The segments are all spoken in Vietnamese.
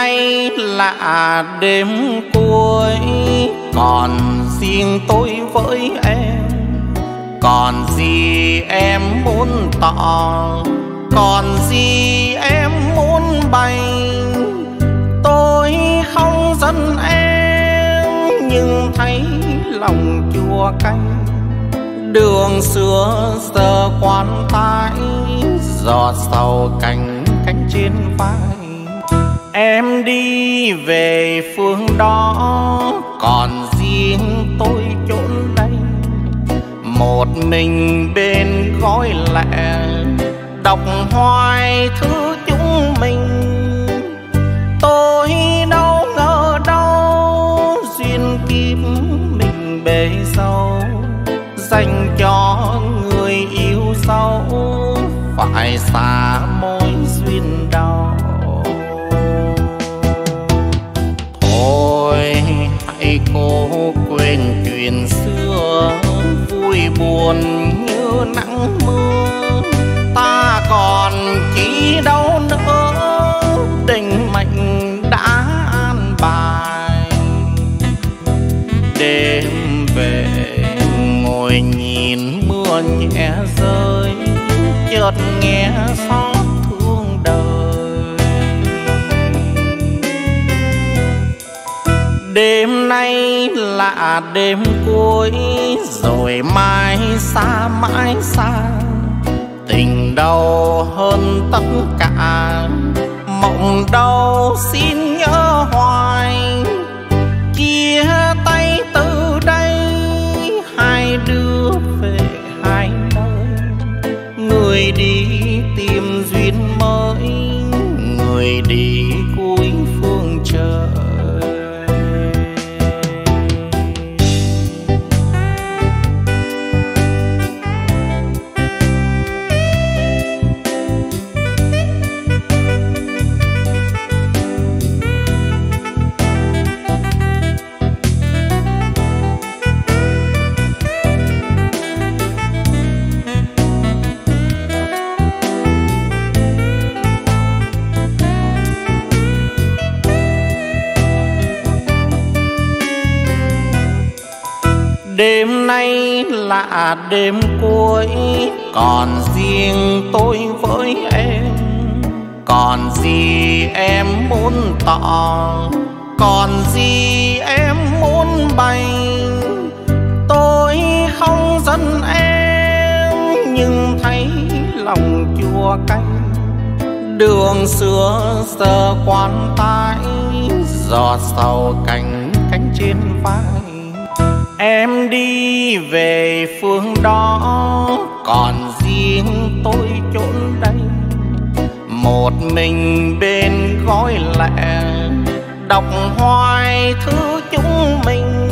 nay là đêm cuối, còn riêng tôi với em, còn gì em muốn tỏ, còn gì em muốn bày. Tôi không giận em, nhưng thấy lòng chua cay. Đường xưa giờ quan tài, giọt sầu cành cánh trên vai. Em đi về phương đó, còn riêng tôi chốn đây. Một mình bên gói lẹ, đọc hoài thứ chúng mình. Tôi đâu ngờ đâu, duyên kiếp mình bề sâu, dành cho người yêu dấu, phải xa mối duyên đau. Thôi hãy cố quên chuyện xưa, vui buồn như nắng mưa. Ta còn chỉ đâu nữa, tình mệnh đã an bài. Đêm về ngồi nhìn mưa nhẹ rơi, chợt nghe xót thương đời. Đêm nay là đêm cuối, rồi mai xa mãi xa. Tình đau hơn tất cả, mộng đau xin nhớ hoài. Chia tay từ đây, hai đứa về hai nơi. Người đi tìm duyên mới, người đi cuối phương trời. Đêm nay là đêm cuối, còn riêng tôi với em, còn gì em muốn tỏ, còn gì em muốn bày. Tôi không giận em, nhưng thấy lòng chua cay. Đường xưa giờ quan tài, giọt sầu cành cánh trên vai. Em đi về phương đó, còn riêng tôi chốn đây. Một mình bên gói lẹ, đọc hoài thứ chúng mình.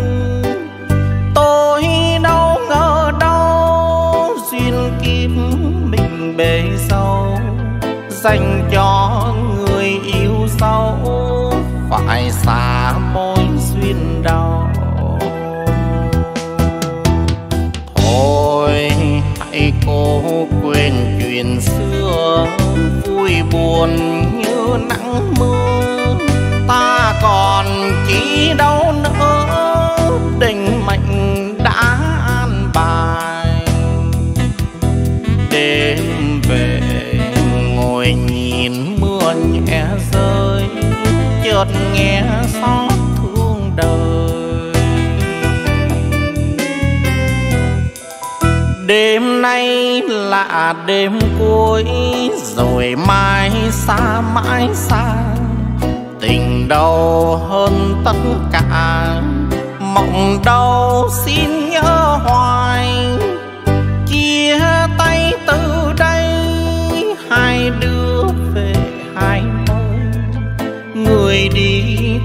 Tôi đâu ngờ đâu, duyên kiếp mình bề sâu, dành cho người yêu dấu, phải xa mối duyên đau. Thôi hãy cố quên chuyện xưa, vui buồn như nắng mưa. Ta còn chỉ đâu nữa, tình mệnh đã an bài. Đêm về ngồi nhìn mưa nhẹ rơi, chợt nghe xót thương đời. Đêm nay là đêm cuối, rồi mai xa mãi xa. Tình đau hơn tất cả, mộng đau xin nhớ hoài. Chia tay từ đây, hai đứa về hai nơi. Người đi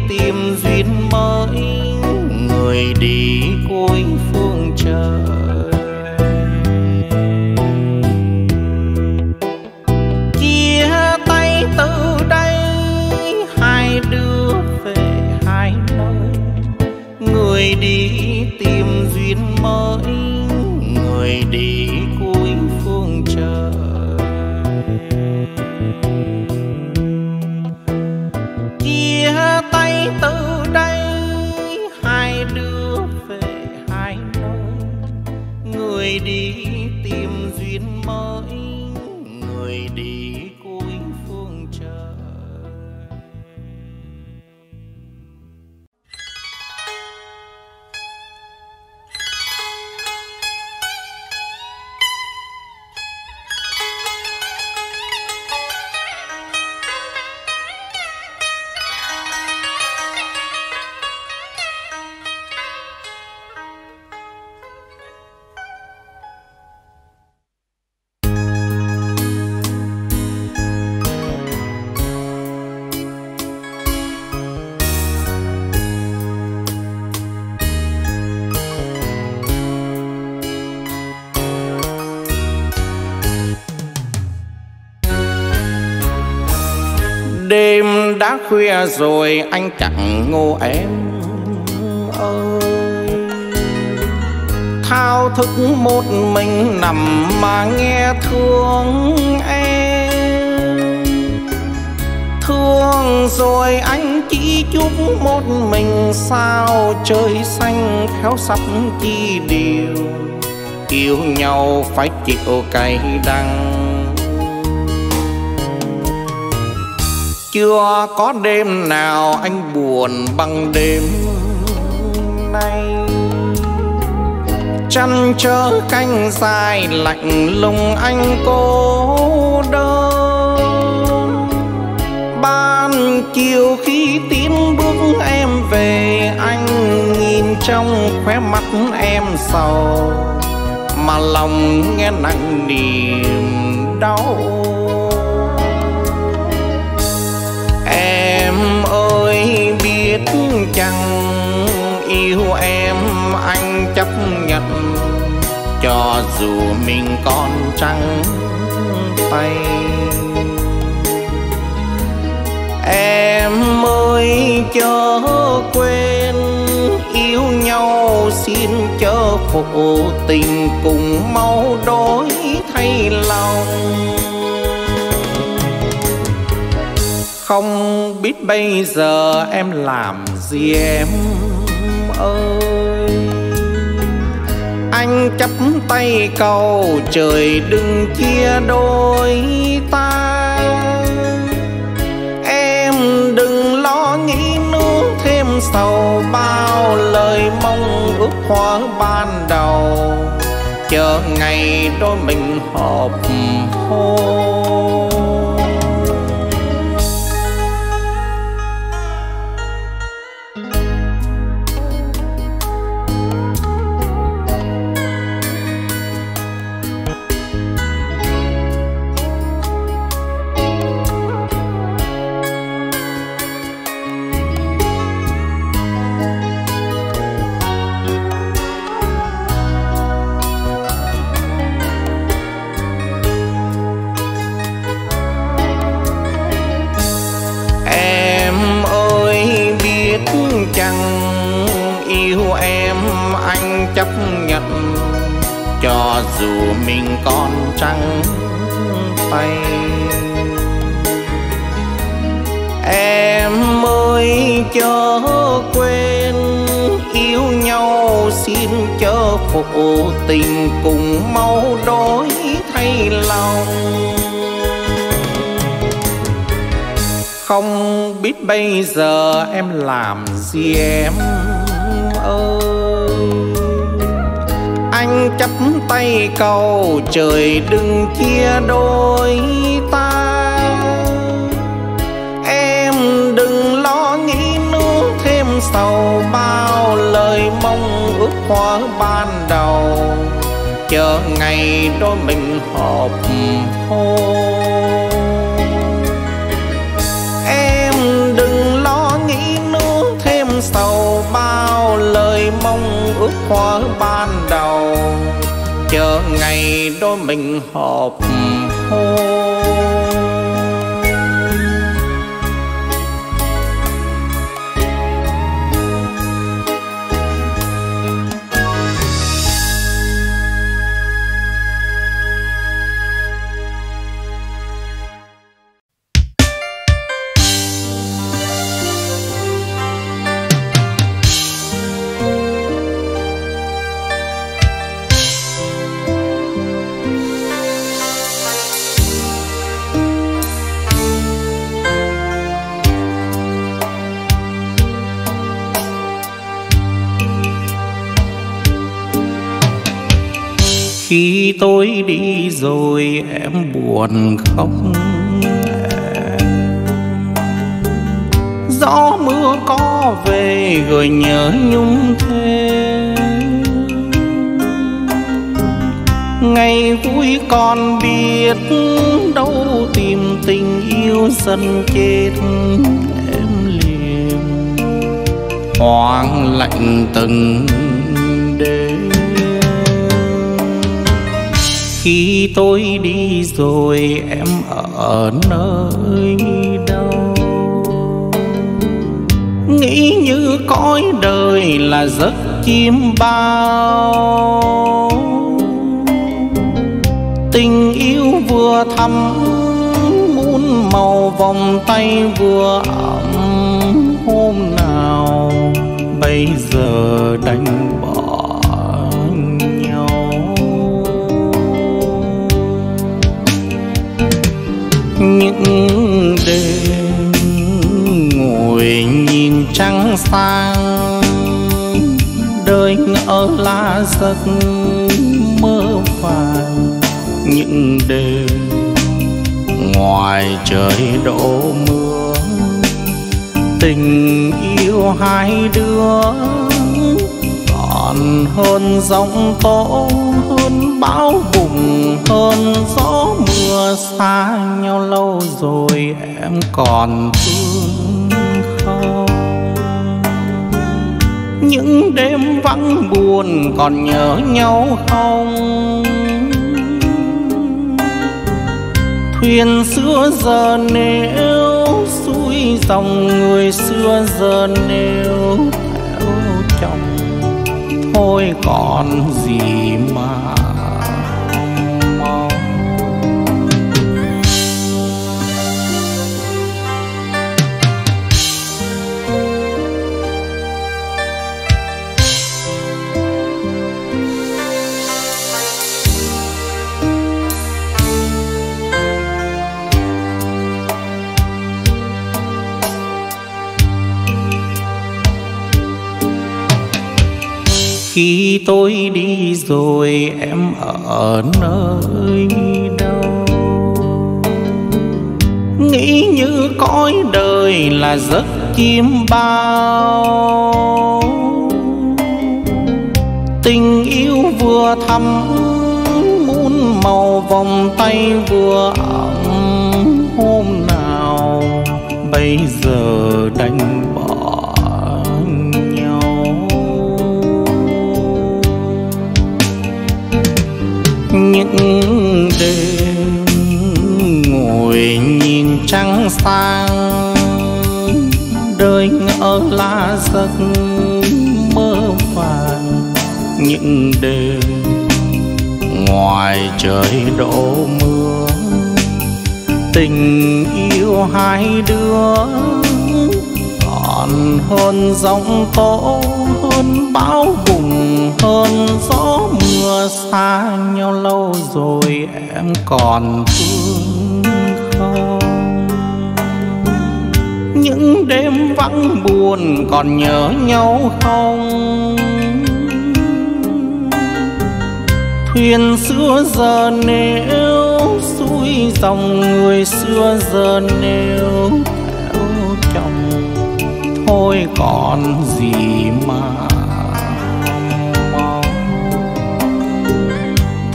tìm duyên mới, người đi cuối phương trời. Từ đây hai đứa về hai nơi. Người đi tìm duyên mới, người đi cuối phương trời. chia tay từ đây hai đứa về hai nơi, người đi tìm duyên mới, người đi cuối phương trời. Đêm đã khuya rồi anh chẳng ngô em ơi, thao thức một mình nằm mà nghe thương em. Thương rồi anh chỉ chúc một mình sao trời xanh khéo sắp chi điều, yêu nhau phải chịu cay đắng. Chưa có đêm nào anh buồn bằng đêm nay, chăn trở canh dài lạnh lùng anh cô đơn. Ban chiều khi tiến bước em về, anh nhìn trong khóe mắt em sầu mà lòng nghe nặng niềm đau. Em ơi biết chăng yêu em anh chấp nhận, cho dù mình còn trắng tay. Em ơi chớ quên yêu nhau, xin chớ phụ tình cùng mau đổi thay lòng. Không biết bây giờ em làm gì em ơi, anh chắp tay cầu trời đừng chia đôi ta. Em đừng lo nghĩ nữa thêm sầu, bao lời mong ước hoa ban đầu, chờ ngày đôi mình hợp hôn. Chấp nhận cho dù mình còn trắng tay. Em ơi chớ quên yêu nhau, xin chớ phụ tình cùng mau đổi thay lòng. Không biết bây giờ em làm gì em ơi, anh chắp tay cầu trời đừng chia đôi ta. Em đừng lo nghĩ nữa thêm sầu, bao lời mong ước hoa ban đầu, chờ ngày đôi mình hợp hôn. Em đừng lo nghĩ nữa thêm sầu, bao lời mong ước hoa ban đầu, chờ ngày đôi mình hợp hôn. Khi tôi đi rồi em buồn không? Gió mưa có về rồi nhớ nhung thêm. Ngày vui còn biết đâu tìm tình yêu dần chết em liền. Hoang lạnh từng đêm. Khi tôi đi rồi em ở nơi đâu? Nghĩ như cõi đời là giấc chim bao. Tình yêu vừa thắm muôn màu, vòng tay vừa ấm hôm nào. Bây giờ đành bỏ nhau. Những đêm ngồi nhìn trăng sang, đời ngỡ là giấc mơ vàng. Những đêm ngoài trời đổ mưa, tình yêu hai đứa còn hơn giông tố, hơn bão bùng, hơn gió mưa. Xa nhau lâu rồi em còn thương không? Những đêm vắng buồn còn nhớ nhau không? Thuyền xưa giờ nếu xuôi dòng, người xưa giờ nếu theo chồng. Thôi còn gì mà khi tôi đi rồi em ở nơi đâu? Nghĩ như cõi đời là giấc chim bao. Tình yêu vừa thắm muôn màu, vòng tay vừa ấm hôm nào. Bây giờ đành bỏ. Những đêm ngồi nhìn trăng sang, đời ngỡ là giấc mơ vàng. Những đêm ngoài trời đổ mưa, tình yêu hai đứa còn hơn giông tố, hơn bão bùng, hơn gió mưa. Xa nhau lâu rồi em còn thương không? Những đêm vắng buồn còn nhớ nhau không? Thuyền xưa giờ nếu xuôi dòng, người xưa giờ nếu theo chồng. Thôi còn gì mà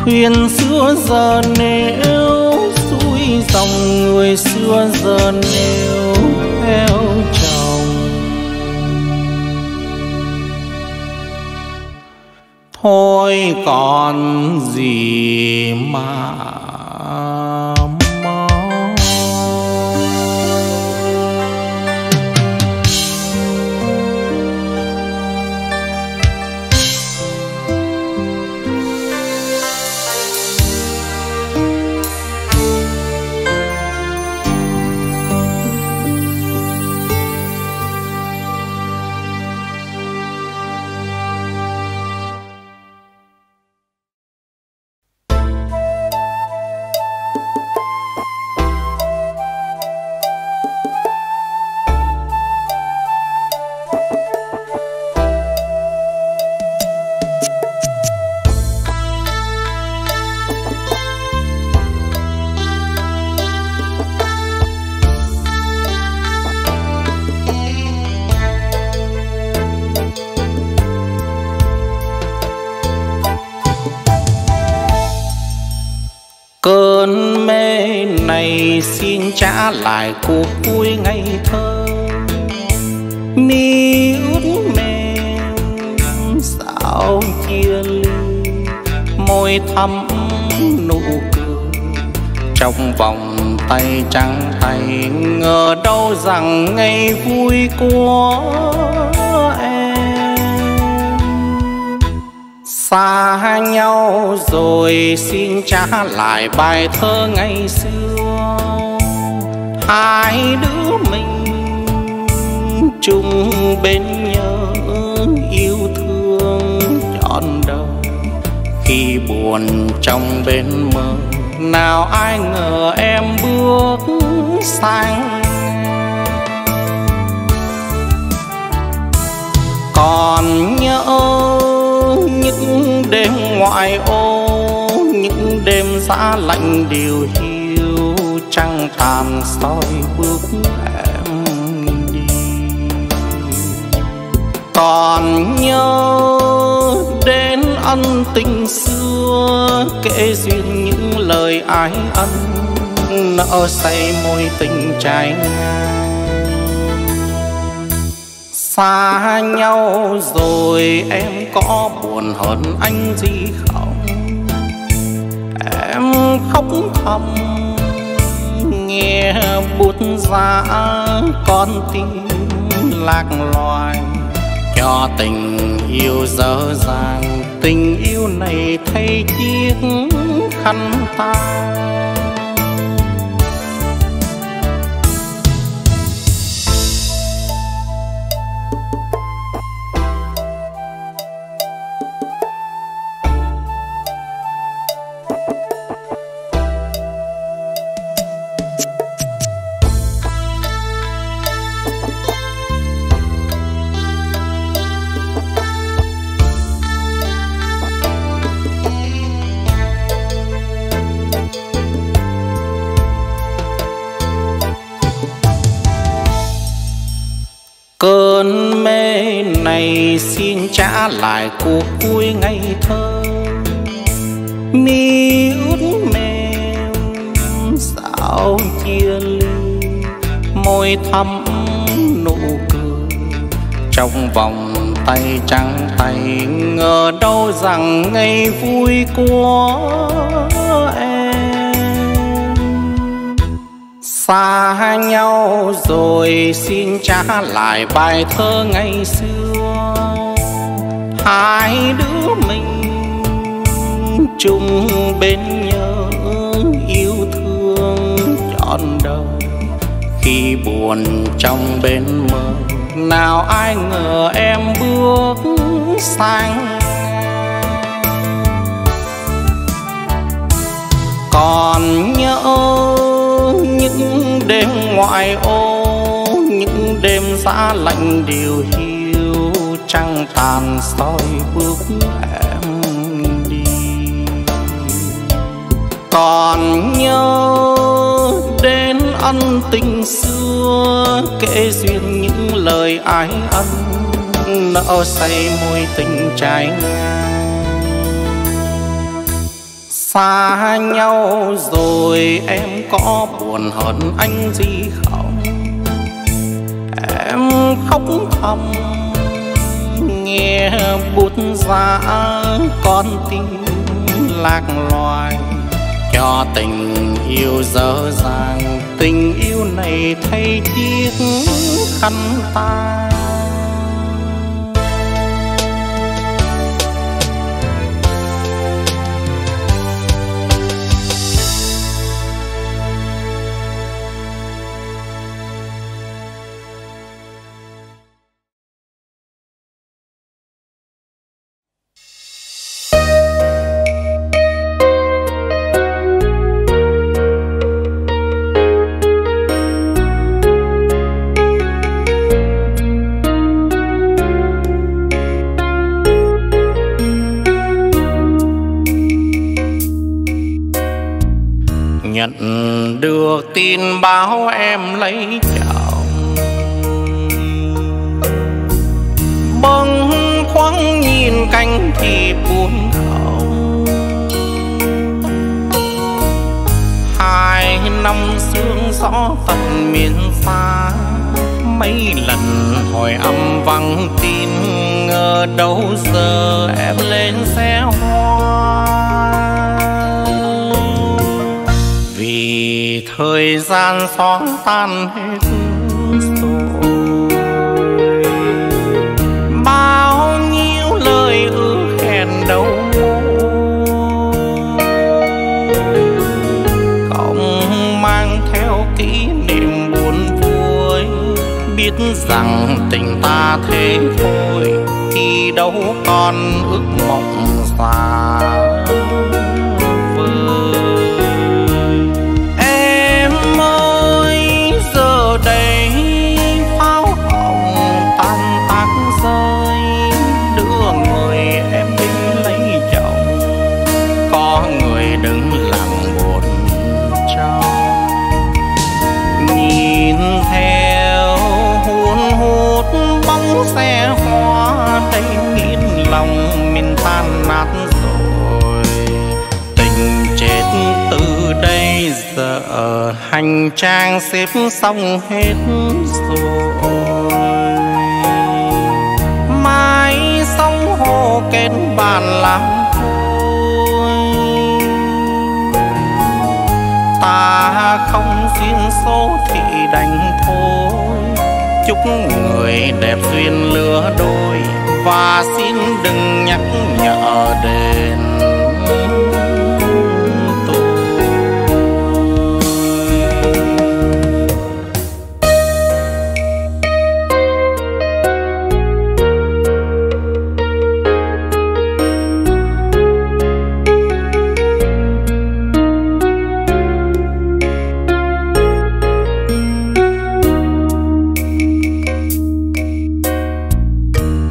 thuyền xưa giờ nếu xuôi dòng, người xưa giờ nếu theo chồng. Thôi còn gì mà này xin trả lại cuộc vui ngây thơ. Mi ướt mềm sao chia ly, môi thắm nụ cười trong vòng tay trắng tay. Ngờ đâu rằng ngày vui của em xa nhau rồi, xin trả lại bài thơ ngày xưa. Hai đứa mình chung bên nhau yêu thương trọn đời, khi buồn trong bên mơ nào ai ngờ em bước sang. Còn nhớ những đêm ngoại ô, những đêm giá lạnh điều hiu, trăng tàn soi bước em đi. Còn nhớ đến ân tình xưa, kể duyên những lời ái ân nợ say môi tình trái ngang. Xa nhau rồi em có buồn hơn anh gì không? Em khóc thầm nghe buốt giá con tim lạc loài cho tình yêu dở dàng. Tình yêu này thay chiếc khăn tay. Cơn mê này xin trả lại cuộc vui ngây thơ. Mi ướt mềm sao chia ly, môi thắm nụ cười trong vòng tay trắng tay. Ngờ đâu rằng ngày vui của xa nhau rồi, xin trả lại bài thơ ngày xưa. Hai đứa mình chung bên nhau yêu thương trọn đời, khi buồn trong bên mơ nào ai ngờ em bước sang. Còn nhớ những đêm ngoại ô, những đêm giá lạnh điều hiu, trăng tàn soi bước em đi. Còn nhớ đến ân tình xưa, kể duyên những lời ái ân nợ say môi tình trái ngang. Xa nhau rồi em có buồn hơn anh gì không? Em khóc thầm nghe buốt giá con tim lạc loài cho tình yêu dở dàng. Tình yêu này thay chiếc khăn tay. Nhận được tin báo em lấy chồng, bâng khuâng nhìn cánh thì buồn khóc. Hai năm sương gió tận miền xa, mấy lần hỏi âm vắng tin, ngờ đâu giờ em lên xe hoa. Vì thời gian xóa tan hết rồi, bao nhiêu lời ước hẹn đâu không mang theo kỷ niệm buồn vui. Biết rằng tình ta thế thôi thì đâu còn ước mộng xa. Đây pháo hồng tan tác rơi, đưa người em đi lấy chồng, có người đứng lặng buồn trông. Nhìn theo hun hút bóng xe hoa, đây khiến lòng mình tan nát rồi. Tình chết từ đây giờ hành trang xếp xong hết rồi, mai sóng hồ kết bàn làm thôi. Ta không duyên số thì đành thôi, chúc người đẹp duyên lứa đôi và xin đừng nhắc nhở đến.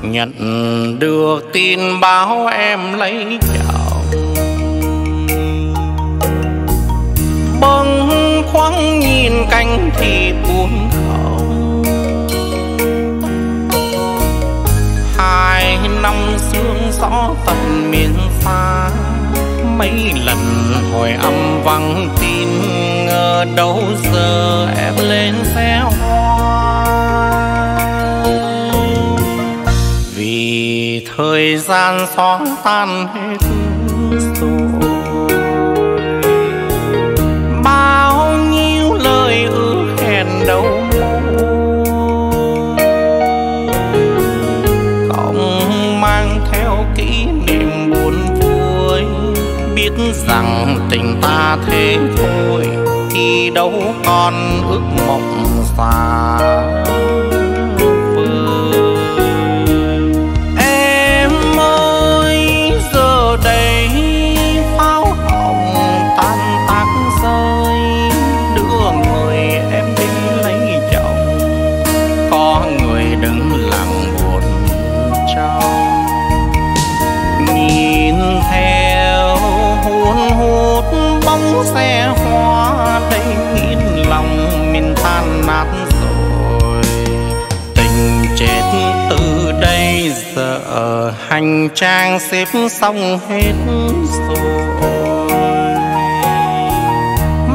Nhận được tin báo em lấy chồng, bâng khuâng nhìn cánh thì buồn không. 2 năm sương gió tận miền xa, mấy lần hồi âm vắng tin, ngờ đâu giờ em lên xe hoa. Vì thời gian xóa tan hết rồi, bao nhiêu lời ước hẹn đâu không mang theo kỷ niệm buồn vui. Biết rằng tình ta thế thôi thì đâu còn ước mộng xa. Đây pháo hồng tan tác rơi, đưa người em đi lấy chồng, có người đứng lặng buồn trông. Nhìn theo hun hút bóng xe hoa, đây khiến lòng mình tan nát rồi. Tình chết từ đây giờ hành trang xếp xong hết rồi,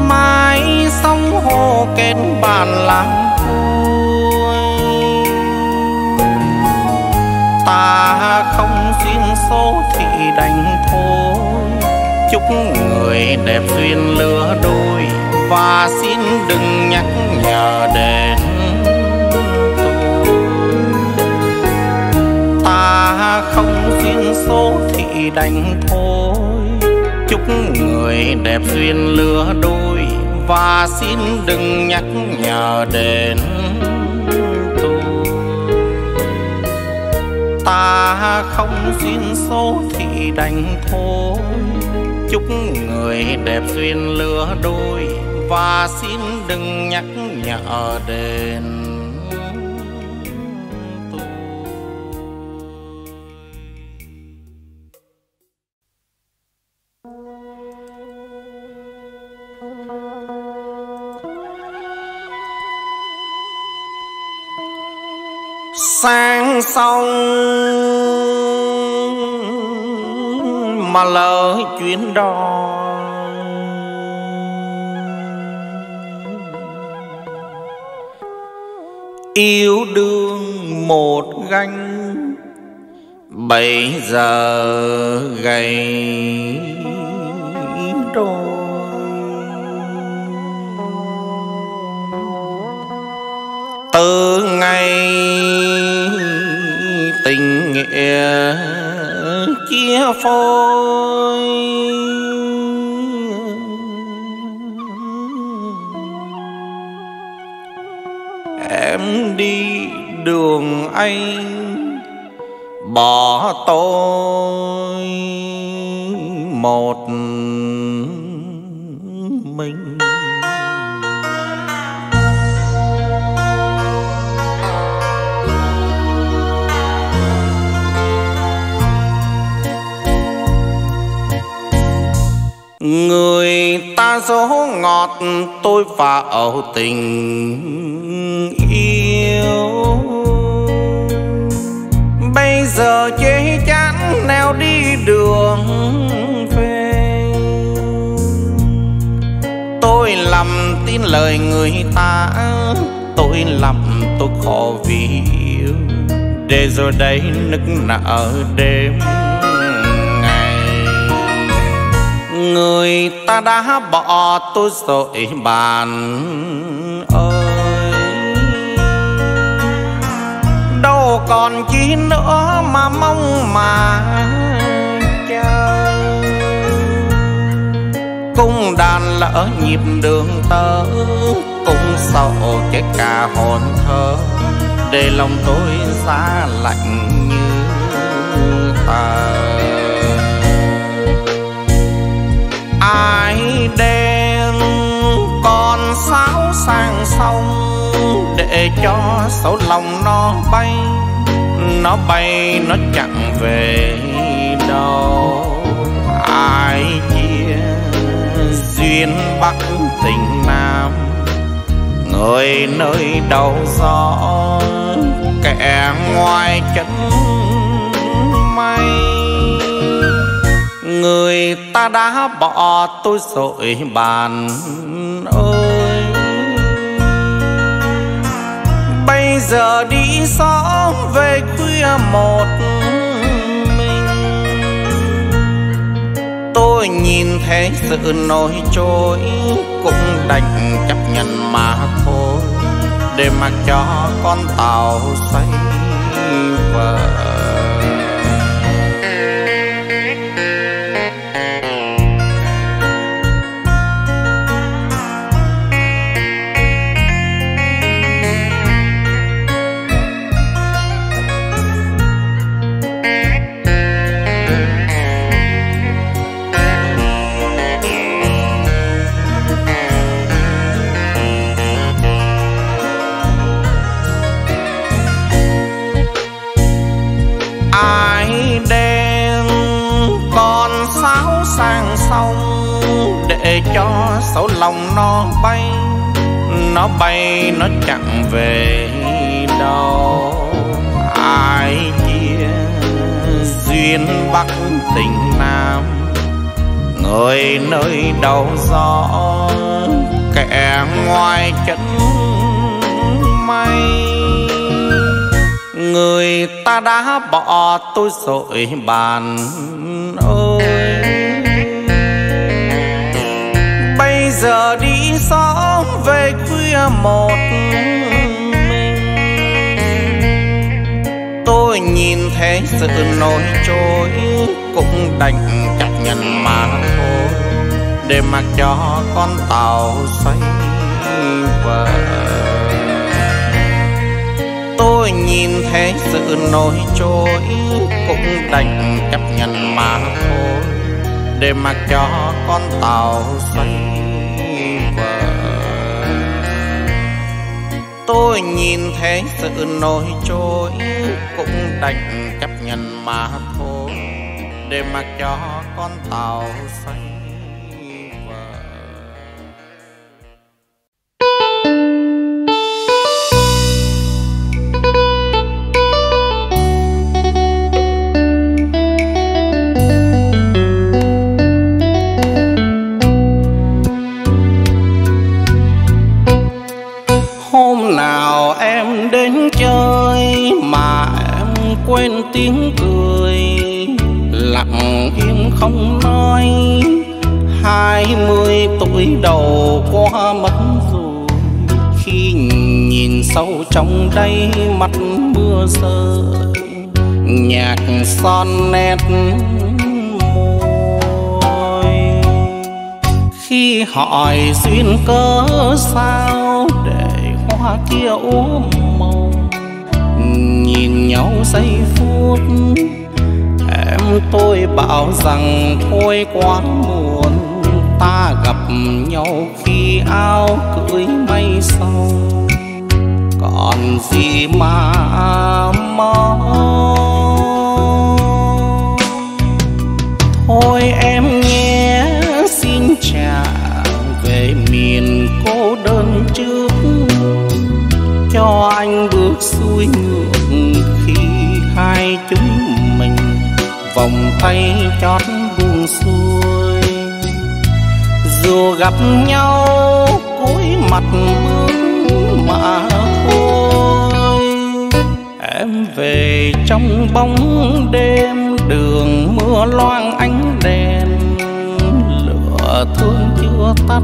mai sóng hồ kết bàn làm thôi. Ta không duyên số thì đành thôi, chúc người đẹp duyên lứa đôi và xin đừng nhắc nhở đến. Ta không duyên số thì đành thôi, chúc người đẹp duyên lứa đôi và xin đừng nhắc nhở đến tôi. Ta không duyên số thì đành thôi, chúc người đẹp duyên lứa đôi và xin đừng nhắc nhở đến. Sang sông mà lỡ chuyện đó, yêu đương một gánh, bây giờ gầy trôi. Từ ngày tình nghĩa chia phôi, em đi đường anh bỏ tôi một mình. Người ta dỗ ngọt tôi vào tình yêu, bây giờ chê chán nào đi đường về. Tôi lầm tin lời người ta, tôi lầm tôi khổ vì yêu, để rồi đây nức nở đêm. Người ta đã bỏ tôi rồi bạn ơi, đâu còn chi nữa mà mong mà chờ. Cung đàn lỡ nhịp đường tơ, cũng sợ chết cả hồn thơ, để lòng tôi giá lạnh như ta. Ai đen còn sáo sang sông, để cho sầu lòng nó bay, nó bay nó chẳng về đâu. Ai chia duyên bắc tình nam, người nơi đầu gió kẻ ngoài chân mây. Người ta đã bỏ tôi rồi bạn ơi, bây giờ đi xóm về khuya một mình. Tôi nhìn thấy sự nổi trôi, cũng đành chấp nhận mà thôi, để mặc cho con tàu say vờ. Để cho sầu lòng nó bay nó chẳng về đâu. Ai chia duyên bắc tình nam, người nơi đầu gió kẻ ngoài chân mây. Người ta đã bỏ tôi rồi bạn ơi, bây giờ đi xóm về khuya một mình. Tôi nhìn thấy sự nổi trôi, cũng đành chấp nhận mà thôi, để mặc cho con tàu xoay vờ. Tôi nhìn thấy sự nổi trôi, cũng đành chấp nhận mà thôi, để mặc cho con tàu xoay vờ. Tôi nhìn thấy sự nổi trôi, cũng đành chấp nhận mà thôi, để mặc cho con tàu xoay vờ. Hôm nào em đến quen tiếng cười, lặng im không nói. 20 tuổi đầu qua mất rồi, khi nhìn sâu trong đây mặt mưa rơi, nhạc son nét môi. Khi hỏi duyên cớ sao để hoa kia úa màu, nhìn nhau giây phút em tôi bảo rằng thôi quá muộn. Ta gặp nhau khi áo cưới mây sau, còn gì mà mong. Thôi em nhé xin trả về miền cô đơn trước, cho anh bước xuôi ngược khi hai chúng mình vòng tay chót buông xuôi. Dù gặp nhau cúi mặt bước mà thôi, em về trong bóng đêm đường mưa loang ánh đèn, lửa thương chưa tắt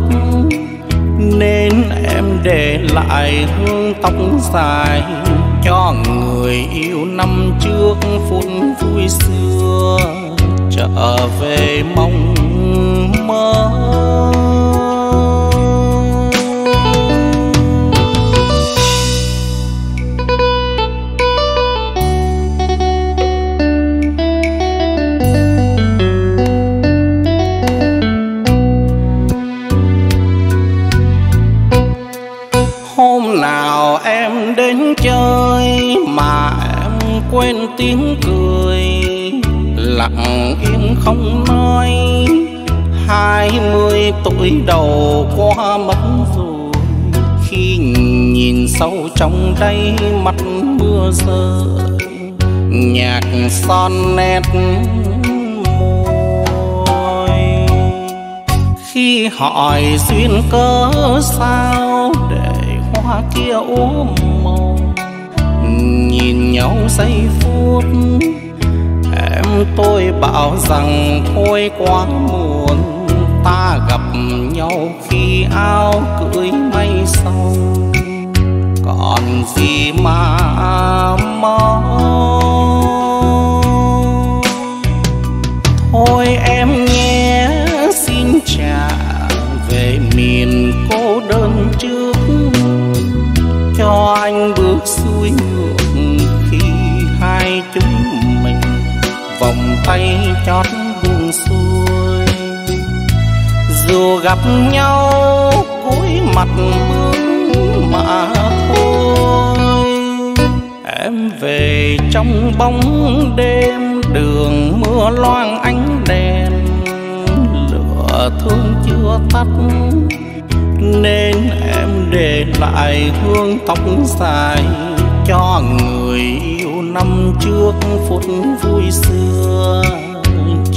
nên em để lại hương tóc dài cho người yêu năm trước phút vui xưa trở về mong mơ. Hôm nào em đến chơi mà em quên tiếng cười, lặng im không nói. 20 tuổi đầu qua mất rồi, khi nhìn sâu trong đây mắt mưa rơi, nhạc son nét môi. Khi hỏi duyên cớ sao để hoa kia úa màu, nhìn nhau giây phút em tôi bảo rằng thôi quá muộn. Ta gặp nhau khi áo cưới mây sau, còn gì mà mong. Thôi em nhé xin trả về miền cô đơn trước, cho anh bước xuôi ngược khi hai chúng mình vòng tay chót buông xuôi. Dù gặp nhau cúi mặt bước mà thôi, em về trong bóng đêm đường mưa loang ánh đèn, lửa thương chưa tắt nên em để lại hương tóc dài cho người yêu năm trước phút vui xưa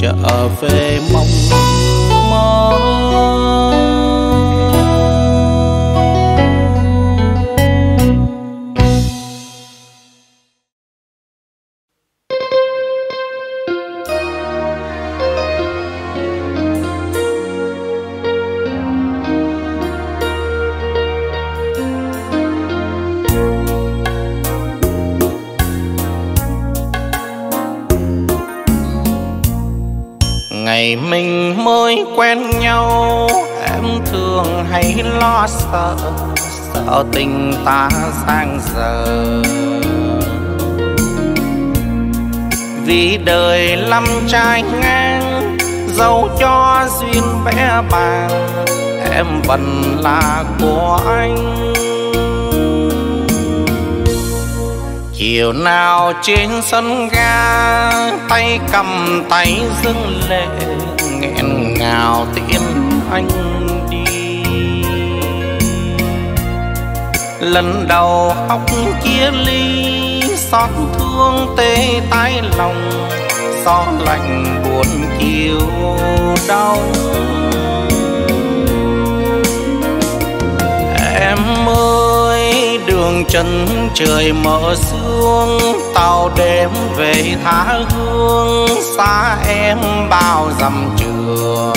trở về mong mơ. Ngày mình mới quen nhau em thường hay lo sợ, sợ tình ta giang dở. Vì đời lắm trai ngang, dẫu cho duyên bé bàng, em vẫn là của anh. Chiều nào trên sân ga, tay cầm tay dưng lệ, nghẹn ngào tiễn anh đi. Lần đầu học chia ly, xót thương tê tái lòng, gió lạnh buồn chiều đau. Em ơi đường chân trời mở sương, tàu đêm về tha hương xa em bao dặm trường.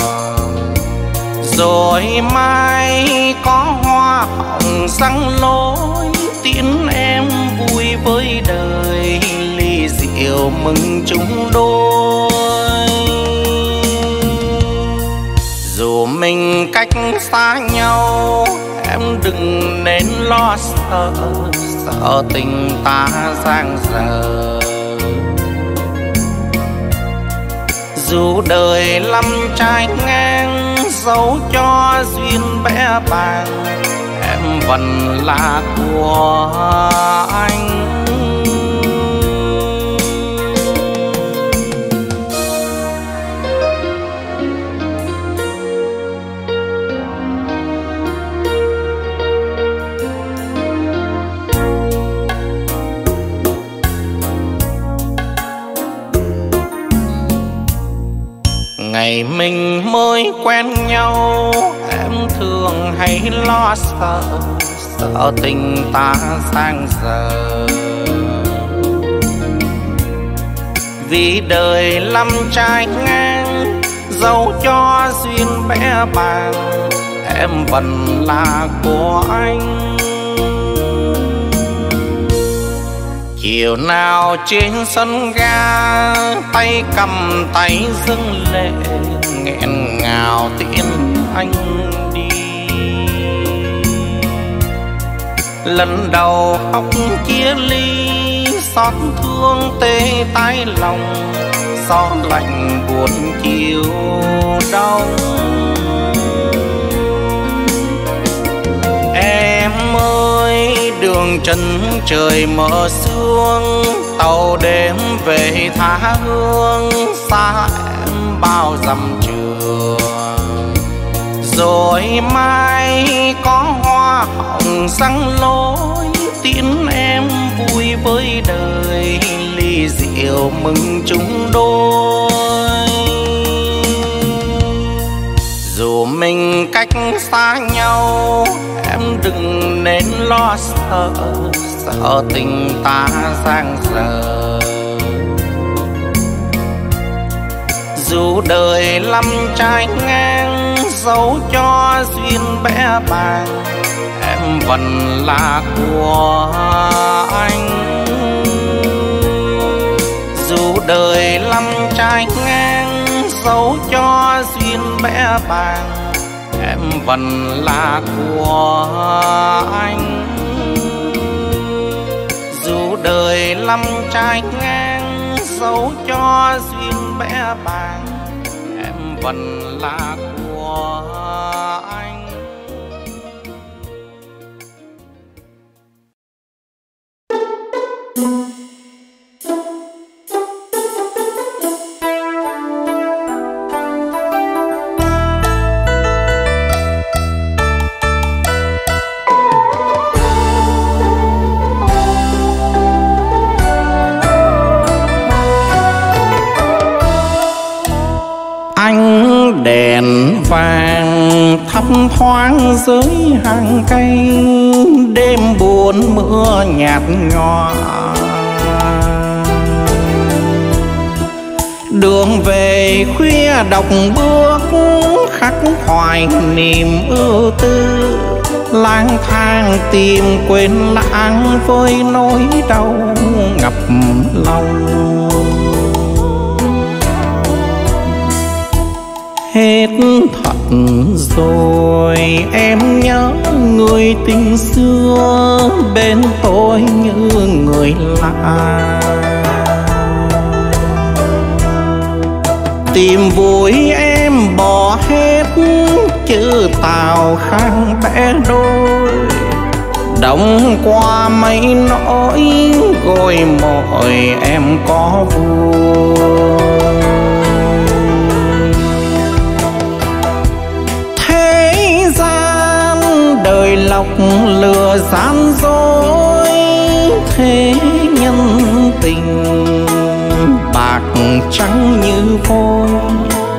Rồi mai có hoa hồng răng lối tiễn em vui với đời, ly rượu mừng chúng đôi. Dù mình cách xa nhau em đừng nên lo sợ, sợ tình ta giang dở. Dù đời lắm trái ngang, dẫu cho duyên bẽ bàng, em vẫn là của anh. Ngày mình mới quen nhau em thường hay lo sợ, sợ tình ta giang dở. Vì đời lắm trái ngang, dẫu cho duyên bẽ bàng, em vẫn là của anh. Chiều nào trên sân ga tay cầm tay dâng lệ, nghẹn ngào tiễn anh đi. Lần đầu khóc chia ly xót thương tê tái lòng, gió lạnh buồn chiều đông. Em ơi đường chân trời mờ sương, tàu đêm về tha hương xa em bao dặm trường. Rồi mai có hoa hồng răng lối tiễn em vui với đời, ly rượu mừng chúng đôi. Dù mình cách xa nhau em đừng nên lo sợ, sợ tình ta giang dở. Dù đời lắm trái ngang, dẫu cho duyên bẽ bàng, em vẫn là của anh. Dù đời lắm trái ngang, dẫu cho duyên bẽ bàng, em vẫn là của anh. Dù đời lắm trái ngang, dẫu cho duyên bẽ bàng, em vẫn là của anh. Ánh đèn vàng thấp thoáng dưới hàng cây, đêm buồn mưa nhạt nhòa. Đường về khuya đọc bước khắc hoài niềm ưu tư, lang thang tìm quên lãng với nỗi đau ngập lòng. Hết thật rồi em nhớ người tình xưa, bên tôi như người lạ. Tìm vui em bỏ hết chữ tào khang bẽ đôi, đông qua mấy nỗi gọi mọi em có vui. Đời lọc lừa gian dối, thế nhân tình bạc trắng như vôi,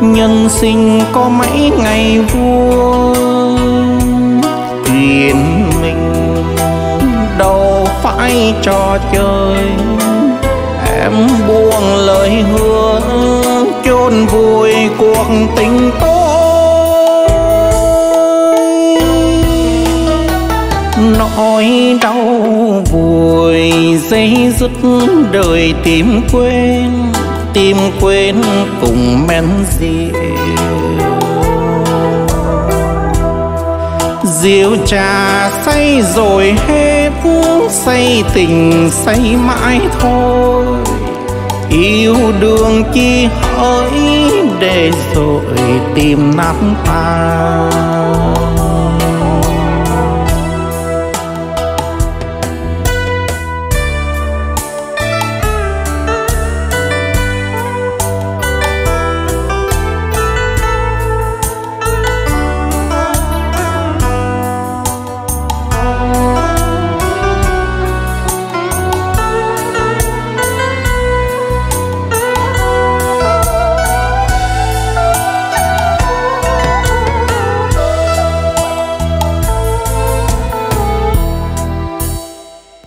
nhân sinh có mấy ngày vui. Tiền trò chơi. Em buông lời hứa chôn vùi cuộc tình tôi. Nỗi đau vùi dây dứt đời tìm quên, tìm quên cùng men rượu. Rượu trà say rồi hết, say tình say mãi thôi. Yêu đương chi hỡi để rồi tìm nát ta.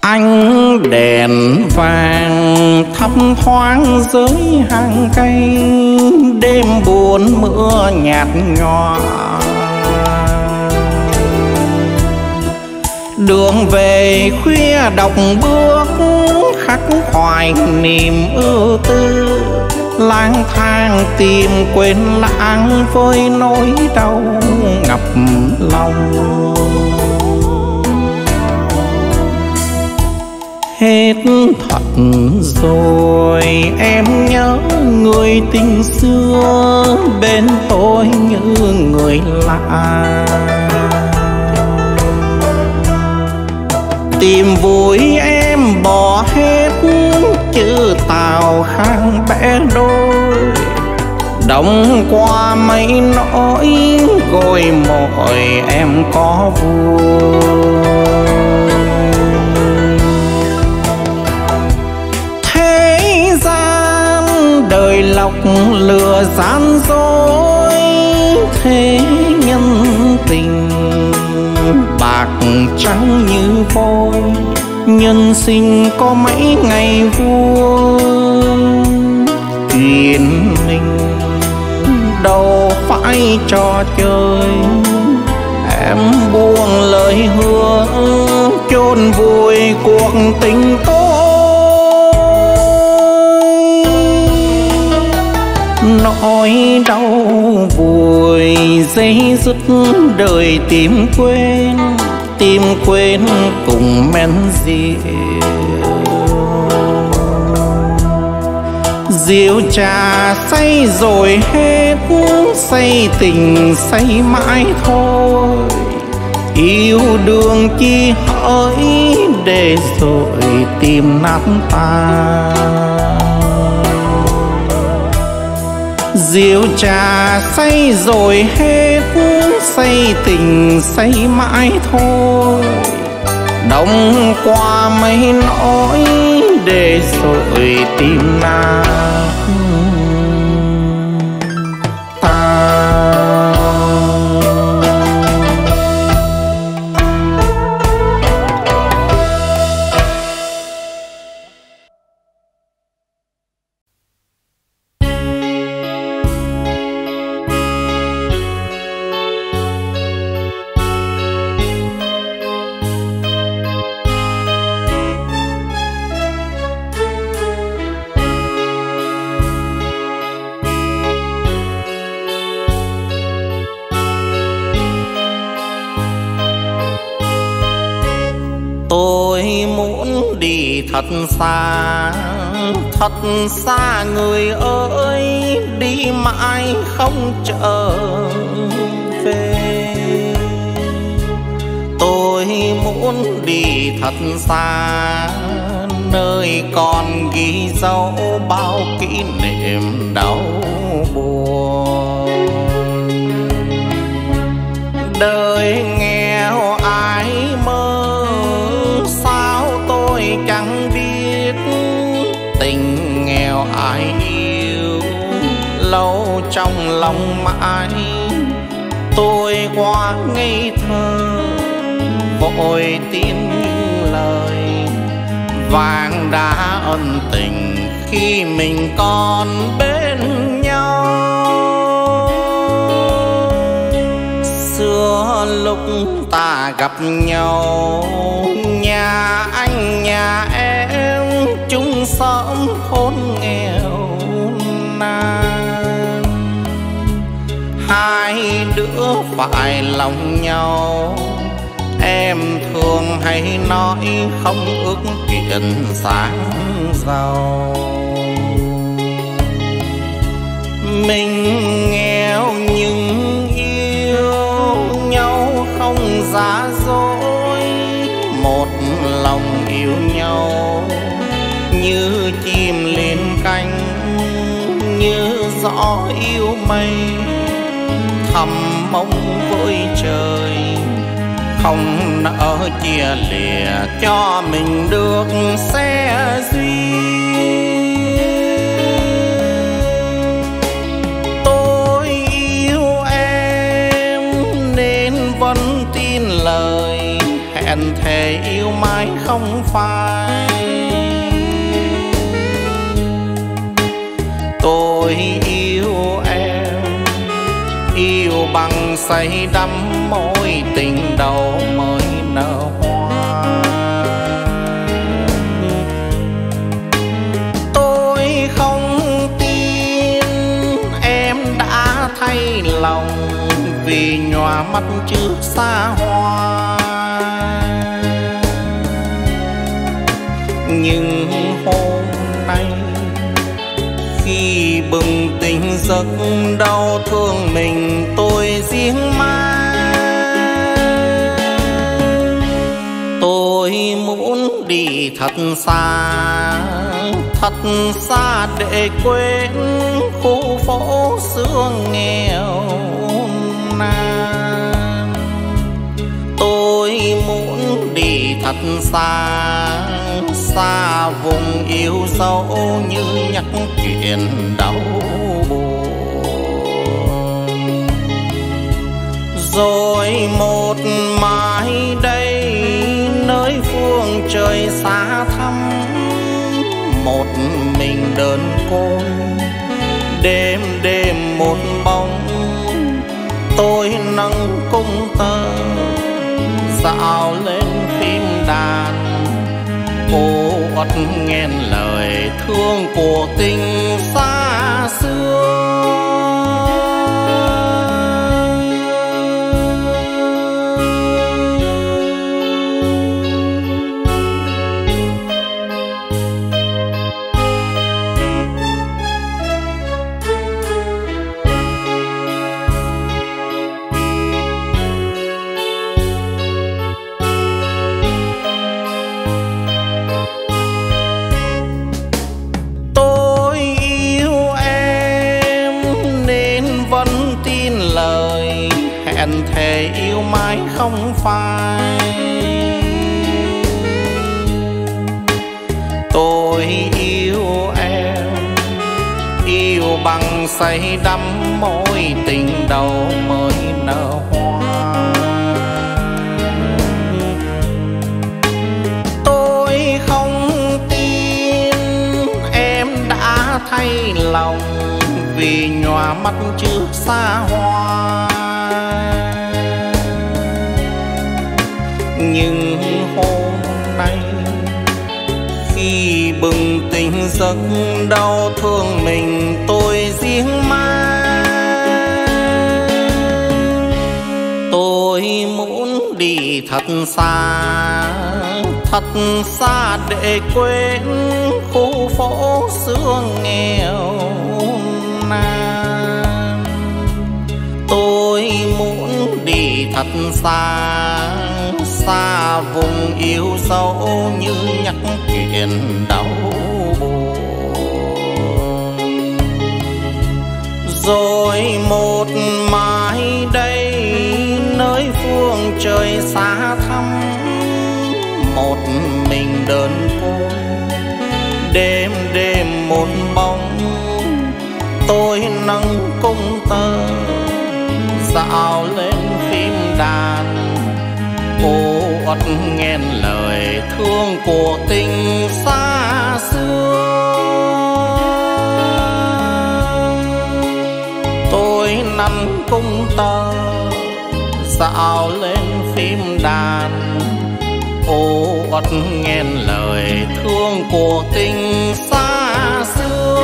Ánh đèn vàng thấp thoáng dưới hàng cây, đêm buồn mưa nhạt nhòa. Đường về khuya đọc bước khắc khoải niềm ưu tư. Lang thang tìm quên lãng với nỗi đau ngập lòng. Hết thật rồi em nhớ người tình xưa, bên tôi như người lạ. Tìm vui em bỏ hết chữ tàu khang bẽ đôi. Đông qua mấy nỗi rồi mọi em có vui. Đời lọc lừa gian dối, thế nhân tình bạc trắng như vôi. Nhân sinh có mấy ngày vui, yên mình đâu phải trò chơi. Em buông lời hứa chôn vùi cuộc tình tôi. Nỗi đau vùi dây dứt đời tìm quên cùng men rượu. Rượu trà say rồi hết, say tình say mãi thôi. Yêu đương chi hỡi để rồi tìm nát ta. Rượu trà say rồi hết, say tình say mãi thôi. Đông qua mấy nỗi để rồi tìm nát ta. Thật xa người ơi, đi mãi không trở về. Tôi muốn đi thật xa, nơi còn ghi dấu bao kỷ niệm đau buồn. Đời nghèo ai mơ, sao tôi chẳng biết. Tình nghèo ai yêu, lâu trong lòng mãi. Tôi quá ngây thơ, vội tin những lời vàng đã ân tình khi mình còn bên nhau. Xưa lúc ta gặp nhau, nhà anh nhà em chung xóm khốn nghèo nan. Hai đứa phải lòng nhau, em thường hay nói không ước chuyện sáng giàu. Mình nghèo nhưng yêu nhau không giả dối, một lòng yêu nhau như chim lên cánh, như gió yêu mây thầm mong với trời, không nỡ chia lìa cho mình được xe duyên. Tôi yêu em nên vẫn tin lời, hẹn thề yêu mãi không phai. Tôi yêu em, yêu bằng say đắm mối tình đầu mới nở hoa. Tôi không tin em đã thay lòng vì nhòa mắt trước xa hoa. Nhưng hôm nay khi bừng tỉnh giấc đau thương mình tôi riêng mang, tôi muốn đi thật xa để quên khu phố xưa nghèo nan. Tôi muốn đi thật xa vùng yêu dấu như nhắc chuyện đau buồn. Rồi một mai đây nơi phương trời xa thăm, một mình đơn côi đêm đêm một bóng, tôi nâng cung tơ dạo lên phim đàn cô uất nghe lời thương của tình xa xưa. Thề yêu mãi không phai. Tôi yêu em, yêu bằng say đắm mối tình đầu mới nở hoa. Tôi không tin em đã thay lòng vì nhòa mắt trước xa hoa. Nhưng hôm nay khi bừng tỉnh giấc đau thương mình tôi riêng mang, tôi muốn đi thật xa để quên khu phố xưa nghèo nan. Tôi muốn đi thật xa vùng yêu dấu như nhắc chuyện đau buồn. Rồi một mai đây nơi phương trời xa thăm, một mình đơn côi đêm đêm một bóng, tôi nâng cung tơ dạo lên phim đàn. uất nghe lời thương của tình xa xưa. Tôi năn cung tơ dạo lên phim đàn, ô uất nghe lời thương của tình xa xưa.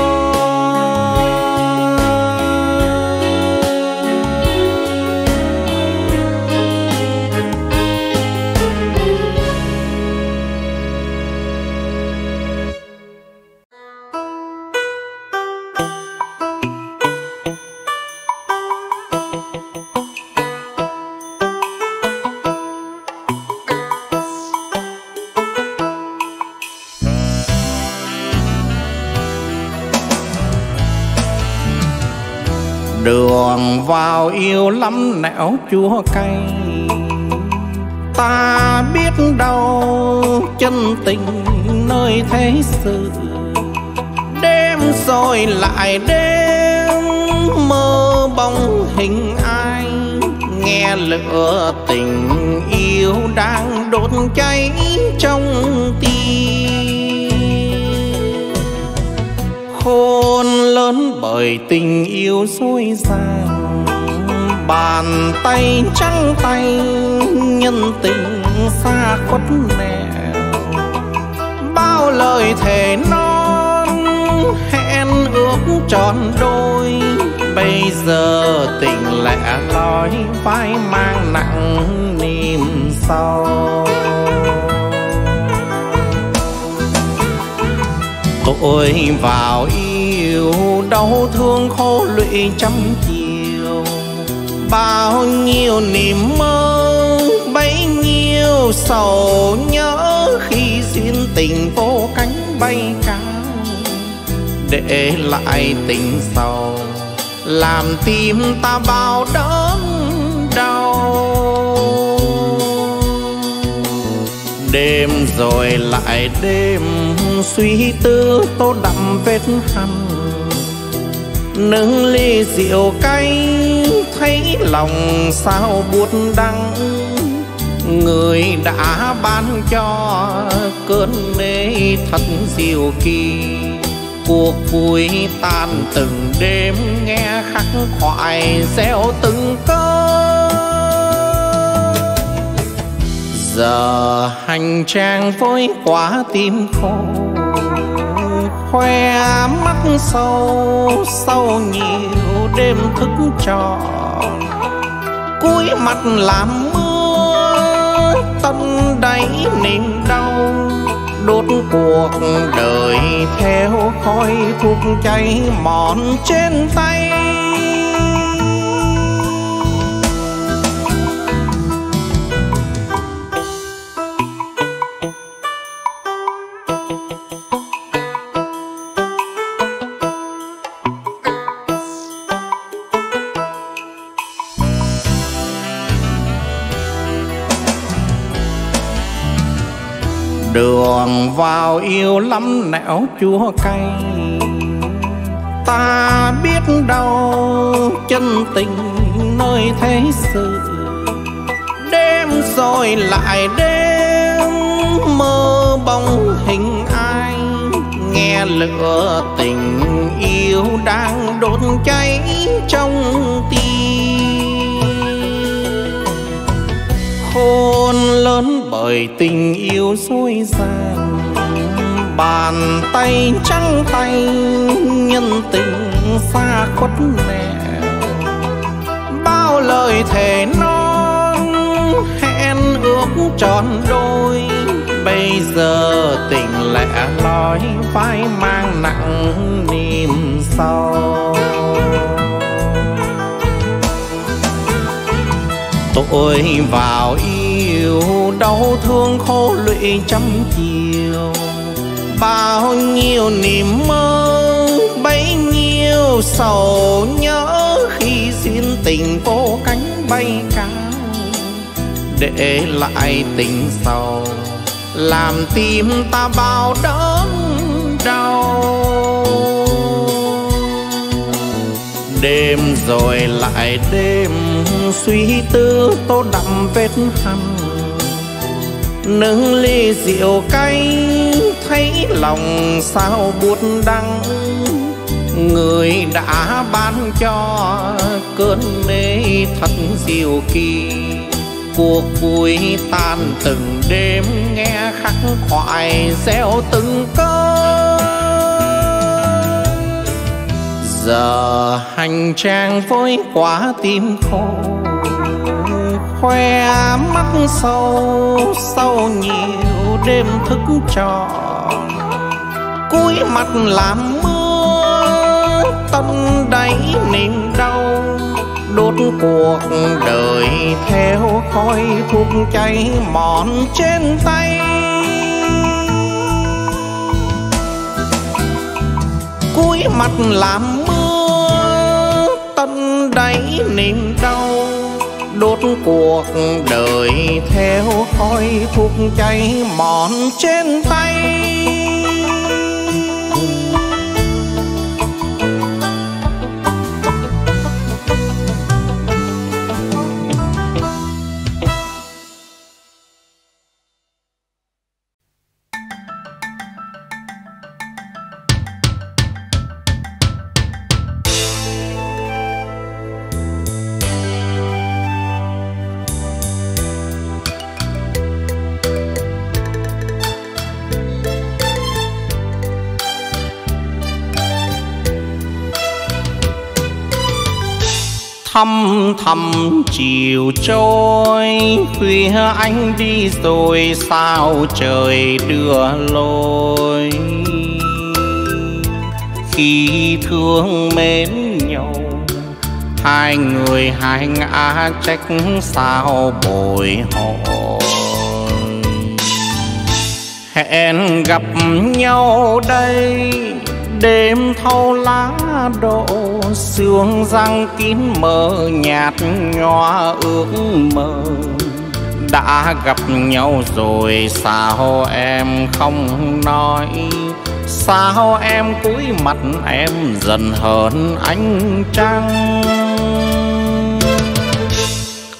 Đường vào yêu lắm nẻo chua cay, ta biết đâu chân tình nơi thế sự. Đêm rồi lại đêm mơ bóng hình ai, nghe lửa tình yêu đang đốt cháy trong tim. Khôn lớn bởi tình yêu dối dàng, bàn tay trắng tay nhân tình xa khuất nẻo. Bao lời thề non hẹn ước tròn đôi, bây giờ tình lẻ loi vai mang nặng niềm sâu. Tôi vào yêu đau thương khổ lụy trăm chiều, bao nhiêu niềm mơ bấy nhiêu sầu nhớ, khi duyên tình vô cánh bay cao để lại tình sầu làm tim ta bao đớn đau. Đêm rồi lại đêm suy tư tô đậm vết hằn, nâng ly rượu cay thấy lòng sao buốt đắng. Người đã ban cho cơn mê thật diệu kỳ, cuộc vui tan từng đêm nghe khắc khoải reo từng cơn. Giờ hành trang với quá tim khổ, khoe mắt sâu sâu nhiều đêm thức tròn, cúi mặt làm mưa tâm đáy niềm đau. Đốt cuộc đời theo khói thuốc cháy mòn trên tay. Đường vào yêu lắm nẻo chua cay, ta biết đâu chân tình nơi thế sự. Đêm rồi lại đêm mơ bóng hình ai, nghe lửa tình yêu đang đốt cháy trong tim. Khôn lớn bởi tình yêu dối dàng, bàn tay trắng tay nhân tình xa khuất nẻo. Bao lời thề non hẹn ước tròn đôi, bây giờ tình lẻ loi vai mang nặng niềm sâu. Tôi vào yêu đau thương khổ lụy trăm chiều, bao nhiêu niềm mơ bấy nhiêu sầu nhớ, khi duyên tình vô cánh bay cao để lại tình sầu làm tim ta bao đớn đau. Đêm rồi lại đêm suy tư tô đậm vết hằn, nâng ly rượu cay thấy lòng sao buốt đắng, người đã ban cho cơn mê thật diệu kỳ. Cuộc vui tan từng đêm nghe khắc khoải reo từng cơn, giờ hành trang với quá tim khổ, khoe mắt sâu sâu nhiều đêm thức trò, cúi mặt làm mưa tâm đáy niềm đau, đốt cuộc đời theo khói thuốc cháy mòn trên tay. Cúi mặt làm mưa tâm đáy niềm đau, đốt cuộc đời theo khói thuốc cháy mòn trên tay. Thăm thầm chiều trôi, khuya anh đi rồi sao trời đưa lối. Khi thương mến nhau, hai người hai ngã trách sao bồi hồi. Hẹn gặp nhau đây, đêm thâu lá đổ, sương răng kín mờ nhạt nhòa ước mơ. Đã gặp nhau rồi sao em không nói, sao em cúi mặt em dần hờn ánh trăng.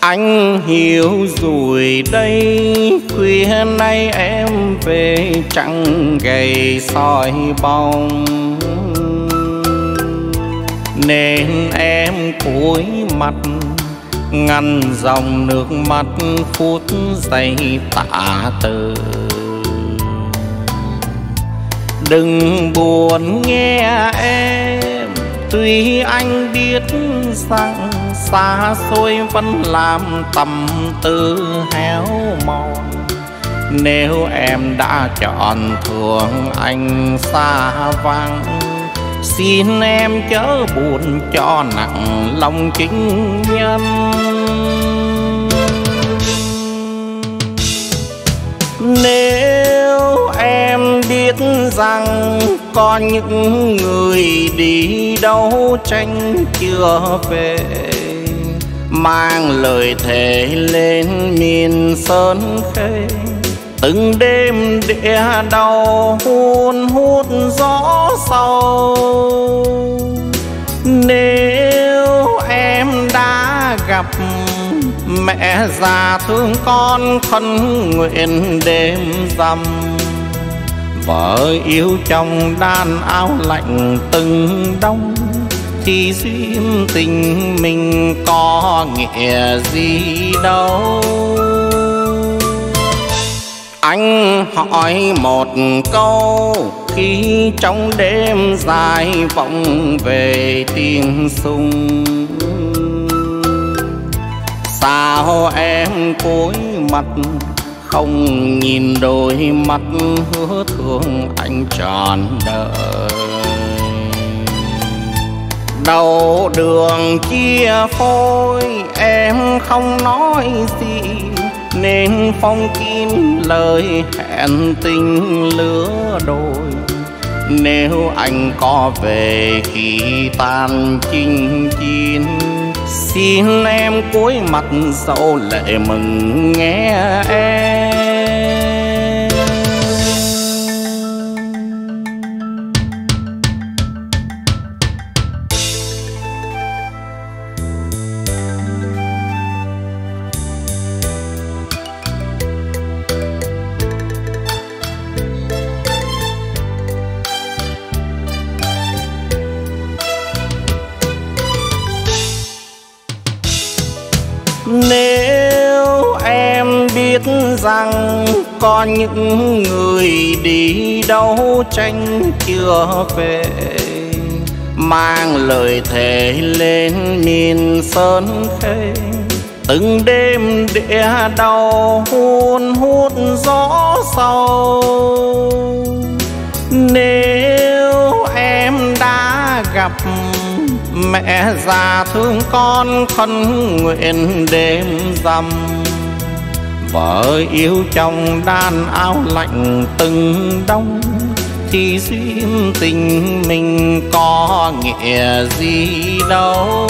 Anh hiểu rồi đây, khuya nay em về trăng gầy soi bóng, nên em cúi mặt ngăn dòng nước mắt phút giây tả từ. Đừng buồn nghe em, tuy anh biết rằng xa xôi vẫn làm tâm tư héo mòn. Nếu em đã chọn thương anh xa vắng, xin em chớ buồn cho nặng lòng chính nhân. Nếu em biết rằng có những người đi đâu tranh chưa về, mang lời thề lên miền sơn khê, từng đêm địa đau hun hút gió sâu. Nếu em đã gặp mẹ già thương con khấn nguyện đêm rằm, vợ yêu chồng đan áo lạnh từng đông, thì duyên tình mình có nghĩa gì đâu. Anh hỏi một câu khi trong đêm dài vọng về tiếng súng, sao em cúi mặt không nhìn đôi mắt hứa thương anh trọn đời. Đầu đường chia phôi em không nói gì, nên phong kín lời hẹn tình lứa đôi. Nếu anh có về khi tan chinh chiến, xin em cúi mặt dẫu lệ mừng nghe em. biết rằng có những người đi đâu tranh chưa về, mang lời thề lên miền sơn khê. Từng đêm địa đau hun hút gió sầu, nếu em đã gặp mẹ già thương con khấn nguyện đêm rằm. Vợ yêu chồng đan áo lạnh từng đông, thì duyên tình mình có nghĩa gì đâu.